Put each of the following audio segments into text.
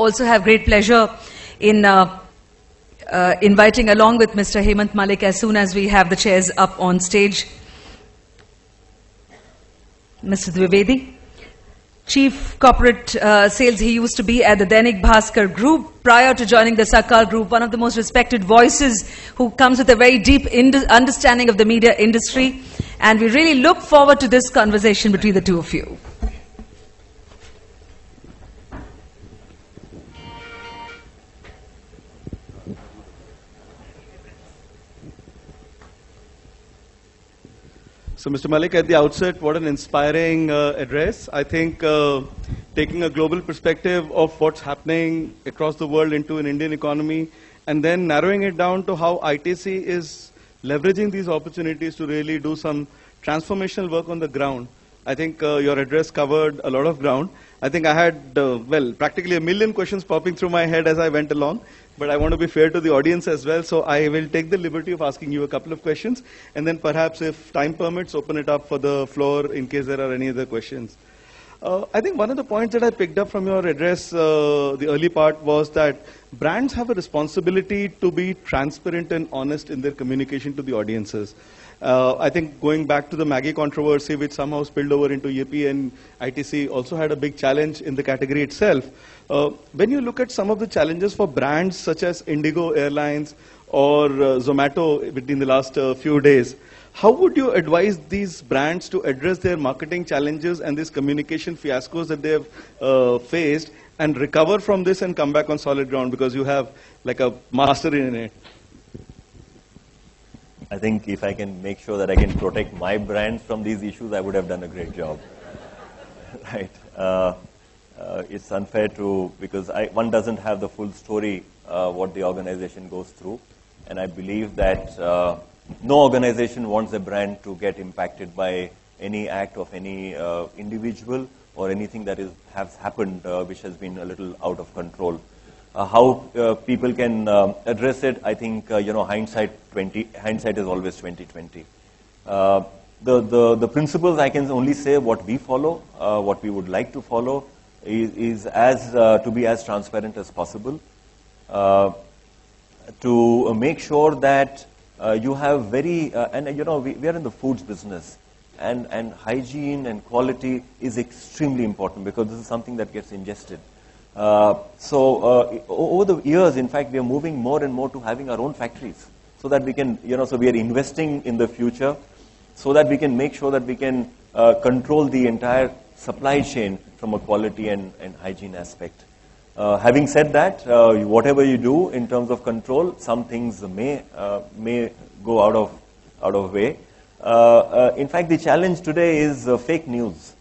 also have great pleasure in inviting along with Mr. Hemant Malik as soon as we have the chairs up on stage. Mr. Dwivedi, Chief Corporate Sales, he used to be at the Dainik Bhaskar Group prior to joining the Sakal Group, one of the most respected voices who comes with a very deep understanding of the media industry. And we really look forward to this conversation between the two of you. So Mr. Malik, at the outset, what an inspiring address. I think taking a global perspective of what's happening across the world into an Indian economy and then narrowing it down to how ITC is leveraging these opportunities to really do some transformational work on the ground. I think your address covered a lot of ground. I think I had, well, practically a million questions popping through my head as I went along. But I want to be fair to the audience as well, so I will take the liberty of asking you a couple of questions, and then perhaps if time permits, open it up for the floor in case there are any other questions. I think one of the points that I picked up from your address, the early part, was that brands have a responsibility to be transparent and honest in their communication to the audiences. I think going back to the Maggi controversy, which somehow spilled over into YEPI and ITC, also had a big challenge in the category itself. When you look at some of the challenges for brands such as Indigo Airlines or Zomato within the last few days, how would you advise these brands to address their marketing challenges and these communication fiascos that they have faced and recover from this and come back on solid ground, because you have like a master in it? I think if I can make sure that I can protect my brand from these issues, I would have done a great job. Right. It's unfair to, because one doesn't have the full story what the organization goes through. And I believe that no organization wants a brand to get impacted by any act of any individual or anything that has happened which has been a little out of control. How people can address it, I think, you know, hindsight is always 20/20. The principles, I can only say what we follow, what we would like to follow, to be as transparent as possible, to make sure that you have very, and you know, we are in the foods business, and hygiene and quality is extremely important because this is something that gets ingested. So over the years, in fact, we are moving more and more to having our own factories so that we can, you know, so we are investing in the future so that we can make sure that we can control the entire supply chain from a quality and hygiene aspect. Having said that, whatever you do in terms of control, some things may go out of way. In fact, the challenge today is fake news,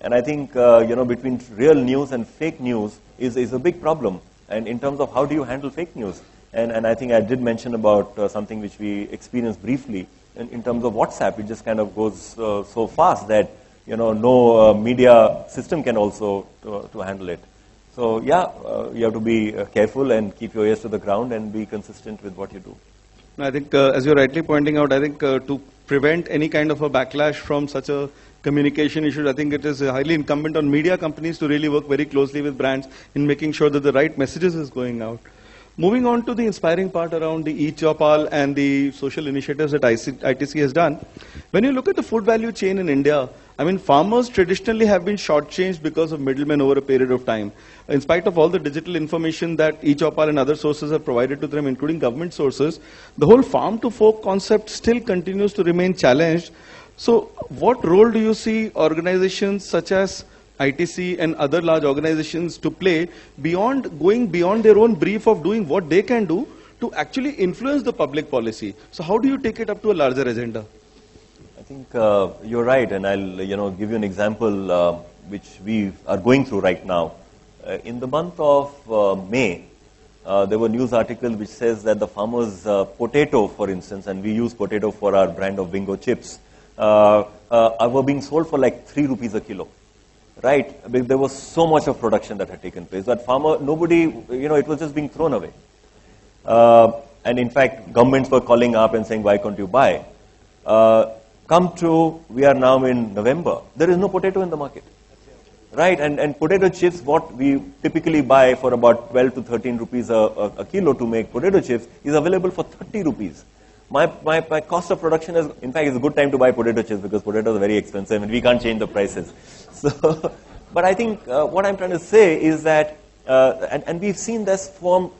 and I think you know, between real news and fake news is a big problem. And in terms of how do you handle fake news, and I think I did mention about something which we experienced briefly in terms of WhatsApp. It just kind of goes so fast that, you know, no media system can also to handle it. So yeah, you have to be careful and keep your ears to the ground and be consistent with what you do. I think, as you're rightly pointing out, I think to prevent any kind of a backlash from such a communication issue, I think it is highly incumbent on media companies to really work very closely with brands in making sure that the right messages is going out. Moving on to the inspiring part around the eChoupal and the social initiatives that ITC has done. When you look at the food value chain in India, I mean, farmers traditionally have been shortchanged because of middlemen over a period of time. In spite of all the digital information that eChoupal and other sources have provided to them, including government sources, the whole farm-to-fork concept still continues to remain challenged. So what role do you see organizations such as ITC and other large organizations to play beyond going beyond their own brief of doing what they can do to actually influence the public policy? So how do you take it up to a larger agenda? I think you're right, and I'll, you know, give you an example which we are going through right now. In the month of May, there were news articles which says that the farmers' potato, for instance, and we use potato for our brand of Bingo chips, were being sold for like 3 rupees a kilo. Right, there was so much of production that had taken place that farmer, nobody, you know, it was just being thrown away. And in fact, governments were calling up and saying, why can't you buy? We are now in November. There is no potato in the market. right? And potato chips, what we typically buy for about 12 to 13 rupees a kilo to make potato chips, is available for 30 rupees. My cost of production is, in fact, it's a good time to buy potato chips because potatoes are very expensive and we can't change the prices. So, but I think what I'm trying to say is that, and we've seen this from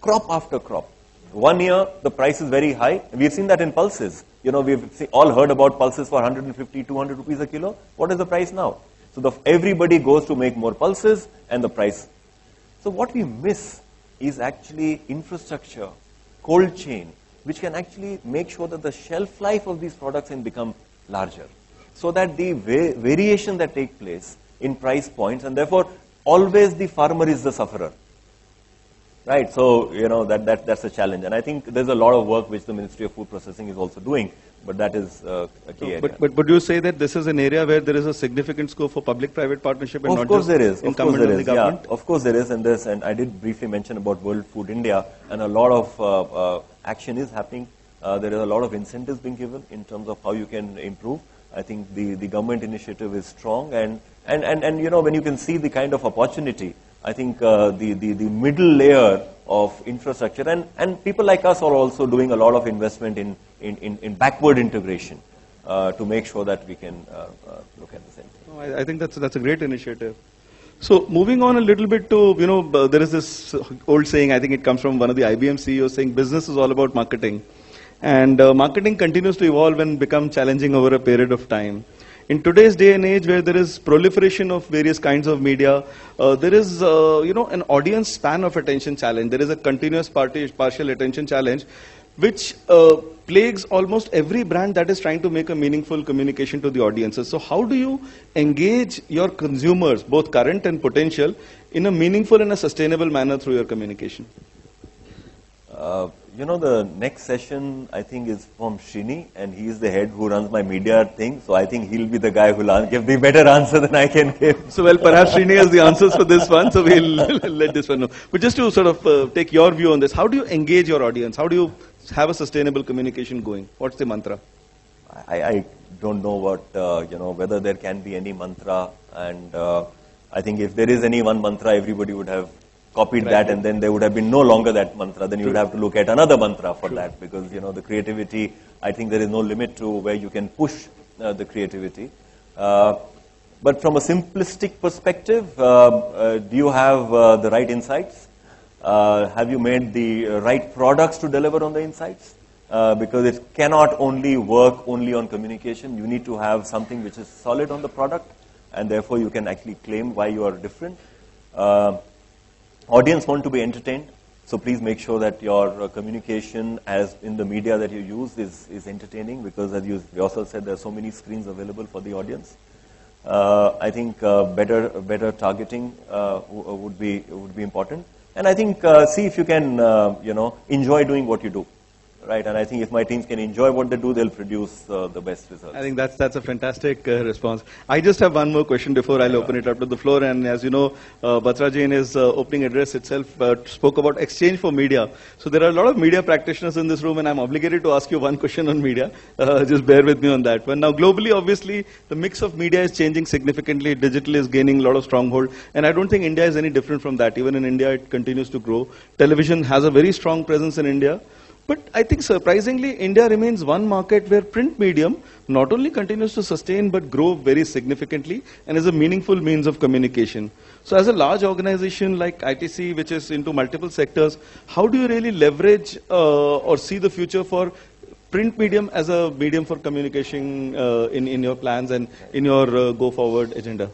crop after crop. One year, the price is very high. We've seen that in pulses. You know, we've all heard about pulses for 150, 200 rupees a kilo. What is the price now? So everybody goes to make more pulses and the price. So what we miss is actually infrastructure, cold chain, which can actually make sure that the shelf life of these products can become larger, so that the variation that take place in price points, and therefore always the farmer is the sufferer. Right, so you know that's a challenge, and I think there's a lot of work which the Ministry of Food Processing is also doing, but that is a key area. But do you say that this is an area where there is a significant scope for public-private partnership and not just incumbent on the government? Yeah, of course there is, and there's, and I did briefly mention about World Food India, and a lot of action is happening. There is a lot of incentives being given in terms of how you can improve. I think the government initiative is strong, and you know, when you can see the kind of opportunity, I think the middle layer of infrastructure, and people like us are also doing a lot of investment in backward integration to make sure that we can look at the same thing. No, I think that's a great initiative. So moving on a little bit to, you know, there is this old saying, I think it comes from one of the IBM CEOs, saying business is all about marketing. And marketing continues to evolve and become challenging over a period of time. In today's day and age, where there is proliferation of various kinds of media, there is, you know, an audience span of attention challenge. There is a continuous partial attention challenge, which plagues almost every brand that is trying to make a meaningful communication to the audiences. So how do you engage your consumers, both current and potential, in a meaningful and a sustainable manner through your communication? You know, the next session, I think, is from Srini, and he is the head who runs my media thing. So I think he'll be the guy who will give the better answer than I can give. So, well, perhaps Srini has the answers for this one, so we'll let this one know. But just to sort of take your view on this, how do you engage your audience? How do you have a sustainable communication going? What's the mantra? I don't know what, you know, whether there can be any mantra. And I think if there is any one mantra, everybody would have copied that, and then there would have been no longer that mantra. Then you would have to look at another mantra for that, because, you know, the creativity, I think there is no limit to where you can push the creativity. But from a simplistic perspective, do you have the right insights? Have you made the right products to deliver on the insights? Because it cannot only work only on communication. You need to have something which is solid on the product, and therefore you can actually claim why you are different. Audience want to be entertained, so please make sure that your communication, as in the media that you use, is entertaining, because as you yourself said, there are so many screens available for the audience. I think better targeting would be important, and I think see if you can you know, enjoy doing what you do. Right, and I think if my teams can enjoy what they do, they'll produce the best results. I think that's a fantastic response. I just have one more question before I'll open it up to the floor. And as you know, Batra ji in his opening address itself spoke about exchange for media. So there are a lot of media practitioners in this room, and I'm obligated to ask you one question on media. Just bear with me on that one. Now, globally, obviously, the mix of media is changing significantly. Digital is gaining a lot of stronghold. And I don't think India is any different from that. Even in India, it continues to grow. Television has a very strong presence in India. But I think surprisingly, India remains one market where print medium not only continues to sustain but grow very significantly and is a meaningful means of communication. So as a large organization like ITC, which is into multiple sectors, how do you really leverage or see the future for print medium as a medium for communication in your plans and in your go-forward agenda?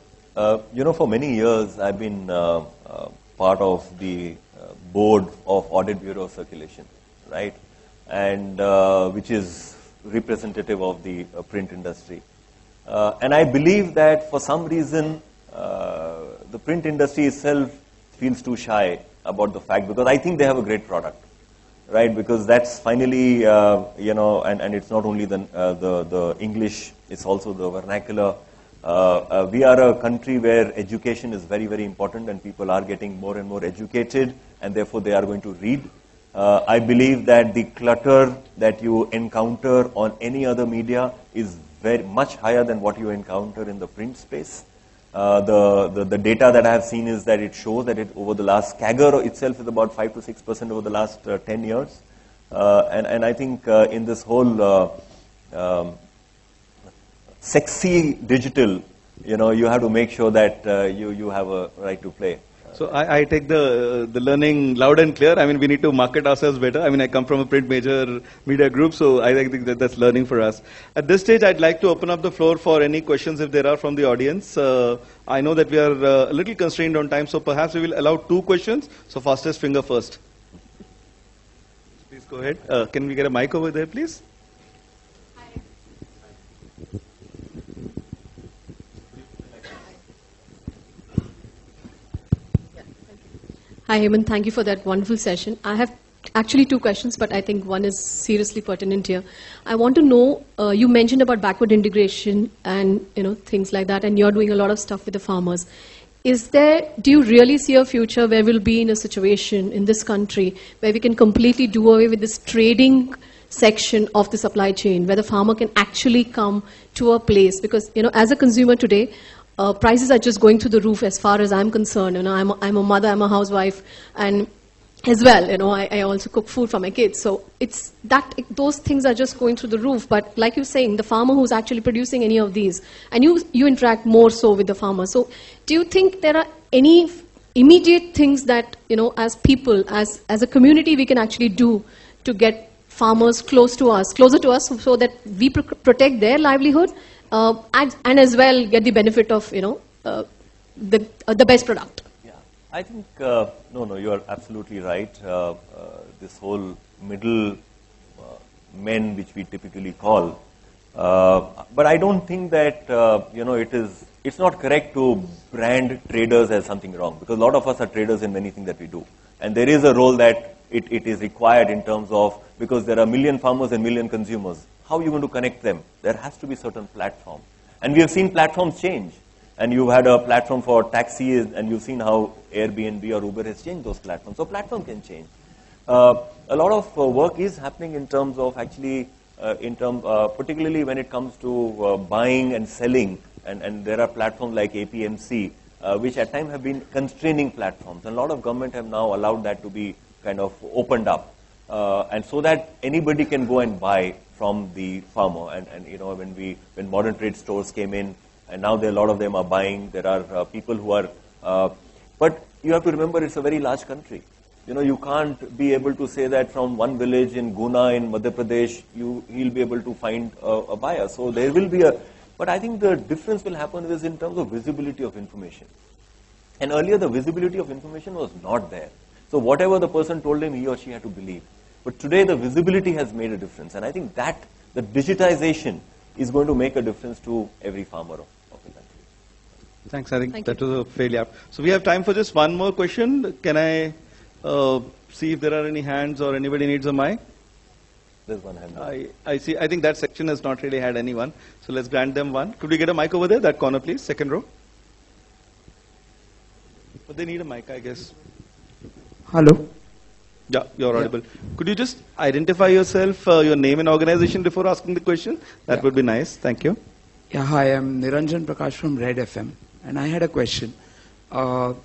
You know, for many years, I've been part of the board of Audit Bureau of Circulation. Right, and which is representative of the print industry. And I believe that for some reason, the print industry itself feels too shy about the fact, because I think they have a great product, right? Because that's finally, you know, and it's not only the English, it's also the vernacular. We are a country where education is very, very important, and people are getting more and more educated, and therefore they are going to read. I believe that the clutter that you encounter on any other media is very much higher than what you encounter in the print space. The data that I have seen is that it shows that it over the last CAGR itself is about 5 to 6% over the last 10 years, and I think in this whole sexy digital, you know, you have to make sure that you have a right to play. So I take the learning loud and clear. I mean, we need to market ourselves better. I mean, I come from a print major media group, so I think that that's learning for us. At this stage, I'd like to open up the floor for any questions if there are from the audience. I know that we are a little constrained on time, so perhaps we will allow 2 questions. So fastest finger first. Please go ahead. Can we get a mic over there, please? Hi, Hemant. Thank you for that wonderful session. I have actually 2 questions, but I think one is seriously pertinent here. I want to know, you mentioned about backward integration and, you know, things like that, and you're doing a lot of stuff with the farmers. Is there, do you really see a future where we'll be in a situation in this country where we can completely do away with this trading section of the supply chain, where the farmer can actually come to a place? Because, you know, as a consumer today, prices are just going through the roof as far as I'm concerned. You know, I'm a mother, I'm a housewife, and as well, you know, I also cook food for my kids. So it's that those things are just going through the roof. But like you're saying, the farmer who's actually producing any of these, and you interact more so with the farmer. So do you think there are any immediate things that, you know, as people, as a community, we can actually do to get farmers close to us, closer to us, so that we protect their livelihood? And as well get the benefit of, you know, the best product. Yeah, I think no, you are absolutely right. This whole middle men, which we typically call, but I don't think that you know, it's not correct to brand traders as something wrong, because a lot of us are traders in many things that we do, and there is a role that it is required in terms of, because there are 1 million farmers and 1 million consumers. How are you going to connect them? There has to be certain platform. And we have seen platforms change. And you've had a platform for taxis, and you've seen how Airbnb or Uber has changed those platforms. So platform can change. A lot of work is happening in terms of actually, particularly when it comes to buying and selling. And there are platforms like APMC, which at times have been constraining platforms. And a lot of government have now allowed that to be kind of opened up. And so that anybody can go and buy from the farmer, and you know, when modern trade stores came in, and now there are a lot of them are buying. There are people who are, but you have to remember it's a very large country. You know, you can't be able to say that from one village in Guna in Madhya Pradesh, he'll be able to find a buyer. So there will be a, but I think the difference will happen is in terms of visibility of information. And earlier the visibility of information was not there. So whatever the person told him, he or she had to believe. But today the visibility has made a difference, and I think that the digitization is going to make a difference to every farmer of the country. Thanks, I think Thank that you. Was a fairly apt. So we have time for just one more question. Can I see if there are any hands or anybody needs a mic? There's one hand. I see. I think that section has not really had anyone. So let's grant them one. Could we get a mic over there, that corner please, second row? But they need a mic, I guess. Hello. Yeah, you're audible. Yeah. Could you just identify yourself, your name and organization before asking the question? That would be nice. Thank you. Yeah, hi, I'm Niranjan Prakash from Red FM. And I had a question. I've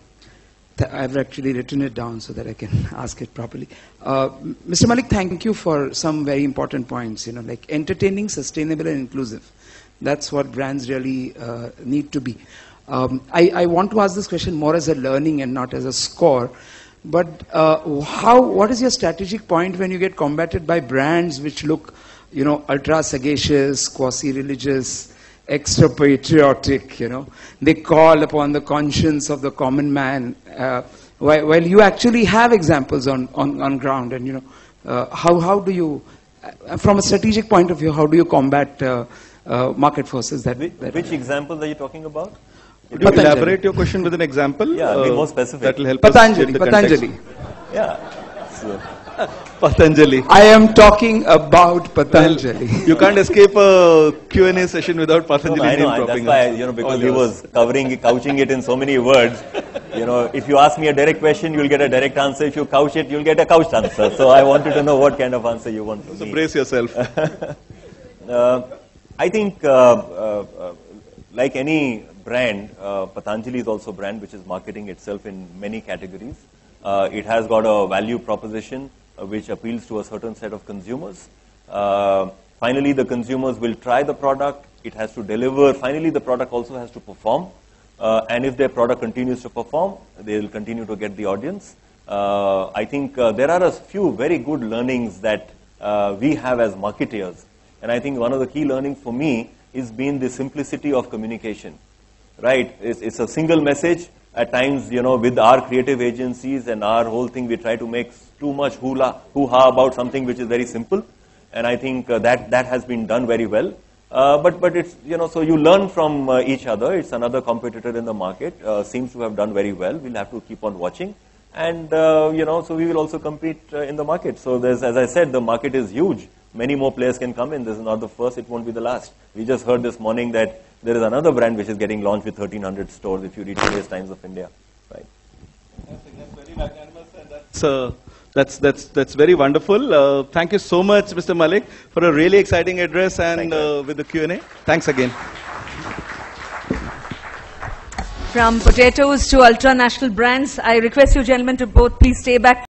actually written it down so that I can ask it properly. Mr. Malik, thank you for some very important points, you know, like entertaining, sustainable, and inclusive. That's what brands really need to be. I want to ask this question more as a learning and not as a score. But what is your strategic point when you get combated by brands which look, you know, ultra sagacious, quasi-religious, extra patriotic, you know? They call upon the conscience of the common man, while you actually have examples on ground. And, you know, how do you, from a strategic point of view, how do you combat market forces? Which examples are you talking about? Could you elaborate your question with an example? Yeah, be more specific. That will help Patanjali. Yeah. So. Patanjali. I am talking about Patanjali. Well, you can't escape a Q&A session without Patanjali name-dropping. That's why, you know, because he was couching it in so many words. You know, if you ask me a direct question, you'll get a direct answer. If you couch it, you'll get a couched answer. So I wanted to know what kind of answer you want from me. So brace yourself. I think, like any brand, Patanjali is also a brand which is marketing itself in many categories. It has got a value proposition which appeals to a certain set of consumers. Finally, the consumers will try the product. It has to deliver. Finally, the product also has to perform. And if their product continues to perform, they will continue to get the audience. I think there are a few very good learnings that we have as marketeers. And I think one of the key learnings for me is being the simplicity of communication. Right? It's a single message. At times, you know, with our creative agencies and our whole thing, we try to make too much hoo-ha about something which is very simple. And I think that has been done very well. But it's, you know, so you learn from each other. It's another competitor in the market, seems to have done very well. We'll have to keep on watching. And, you know, so we will also compete in the market. So there's, as I said, the market is huge. Many more players can come in. This is not the first. It won't be the last. We just heard this morning that there is another brand which is getting launched with 1,300 stores if you read today's Times of India. Right. That's very magnanimous, and that's very wonderful. Thank you so much, Mr. Malik, for a really exciting address and with the Q&A. Thanks again. From potatoes to ultra-national brands, I request you gentlemen to both please stay back.